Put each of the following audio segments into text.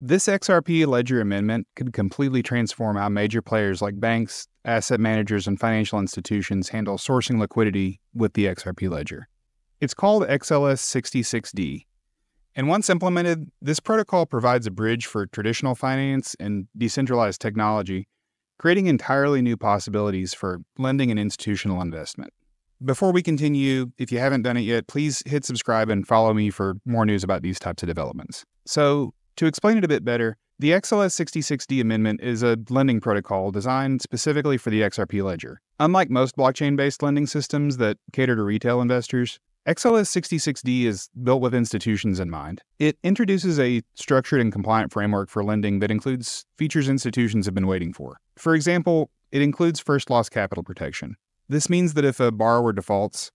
This XRP Ledger amendment could completely transform how major players like banks, asset managers, and financial institutions handle sourcing liquidity with the XRP Ledger. It's called XLS-66D. And once implemented, this protocol provides a bridge for traditional finance and decentralized technology, creating entirely new possibilities for lending and institutional investment. Before we continue, if you haven't done it yet, please hit subscribe and follow me for more news about these types of developments. So, to explain it a bit better, the XLS-66D amendment is a lending protocol designed specifically for the XRP Ledger. Unlike most blockchain-based lending systems that cater to retail investors, XLS-66D is built with institutions in mind. It introduces a structured and compliant framework for lending that includes features institutions have been waiting for. For example, it includes first loss capital protection. This means that if a borrower defaults,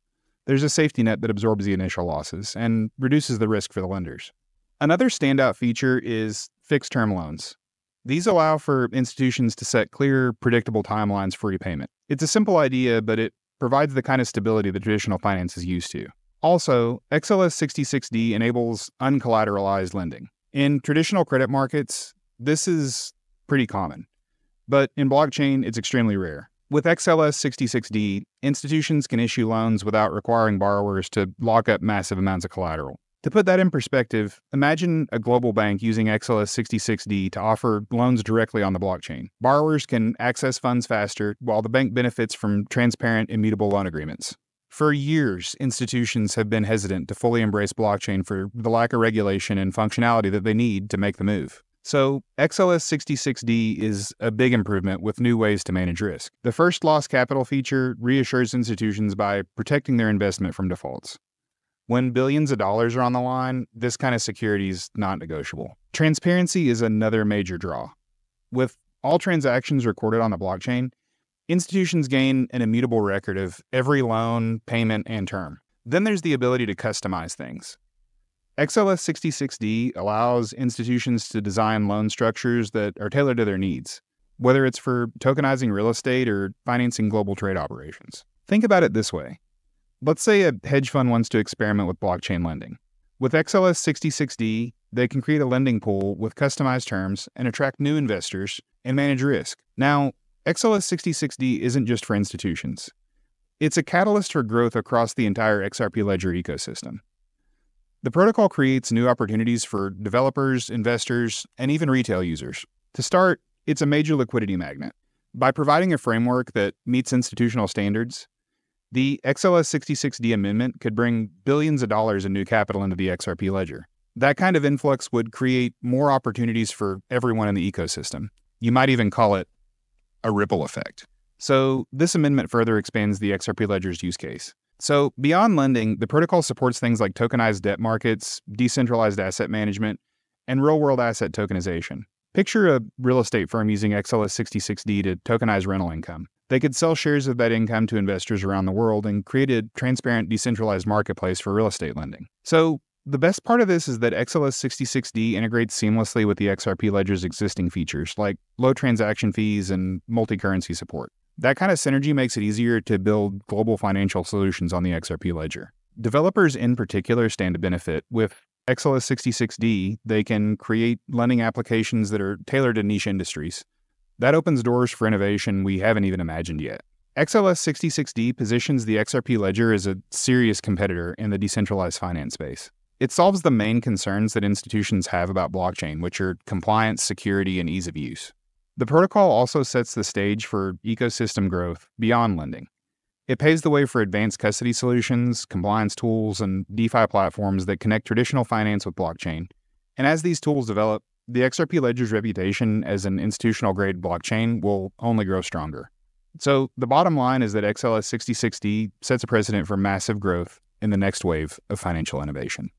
there's a safety net that absorbs the initial losses and reduces the risk for the lenders. Another standout feature is fixed-term loans. These allow for institutions to set clear, predictable timelines for repayment. It's a simple idea, but it provides the kind of stability that traditional finance is used to. Also, XLS-66D enables uncollateralized lending. In traditional credit markets, this is pretty common, but in blockchain, it's extremely rare. With XLS-66D, institutions can issue loans without requiring borrowers to lock up massive amounts of collateral. To put that in perspective, imagine a global bank using XLS-66D to offer loans directly on the blockchain. Borrowers can access funds faster, while the bank benefits from transparent, immutable loan agreements. For years, institutions have been hesitant to fully embrace blockchain for the lack of regulation and functionality that they need to make the move. So, XLS-66D is a big improvement with new ways to manage risk. The first loss capital feature reassures institutions by protecting their investment from defaults. When billions of dollars are on the line, this kind of security is not negotiable. Transparency is another major draw. With all transactions recorded on the blockchain, institutions gain an immutable record of every loan, payment, and term. Then there's the ability to customize things. XLS-66D allows institutions to design loan structures that are tailored to their needs, whether it's for tokenizing real estate or financing global trade operations. Think about it this way. Let's say a hedge fund wants to experiment with blockchain lending. With XLS-66D, they can create a lending pool with customized terms and attract new investors and manage risk. Now, XLS-66D isn't just for institutions. It's a catalyst for growth across the entire XRP Ledger ecosystem. The protocol creates new opportunities for developers, investors, and even retail users. To start, it's a major liquidity magnet. By providing a framework that meets institutional standards, the XLS-66D amendment could bring billions of dollars in new capital into the XRP Ledger. That kind of influx would create more opportunities for everyone in the ecosystem. You might even call it a ripple effect. So, this amendment further expands the XRP Ledger's use case. So, beyond lending, the protocol supports things like tokenized debt markets, decentralized asset management, and real-world asset tokenization. Picture a real estate firm using XLS-66D to tokenize rental income. They could sell shares of that income to investors around the world and create a transparent, decentralized marketplace for real estate lending. So, the best part of this is that XLS-66D integrates seamlessly with the XRP Ledger's existing features, like low transaction fees and multi-currency support. That kind of synergy makes it easier to build global financial solutions on the XRP Ledger. Developers in particular stand to benefit. With XLS-66D, they can create lending applications that are tailored to niche industries. That opens doors for innovation we haven't even imagined yet. XLS-66D positions the XRP Ledger as a serious competitor in the decentralized finance space. It solves the main concerns that institutions have about blockchain, which are compliance, security, and ease of use. The protocol also sets the stage for ecosystem growth beyond lending. It paves the way for advanced custody solutions, compliance tools, and DeFi platforms that connect traditional finance with blockchain. And as these tools develop, the XRP Ledger's reputation as an institutional-grade blockchain will only grow stronger. So, the bottom line is that XLS-66D sets a precedent for massive growth in the next wave of financial innovation.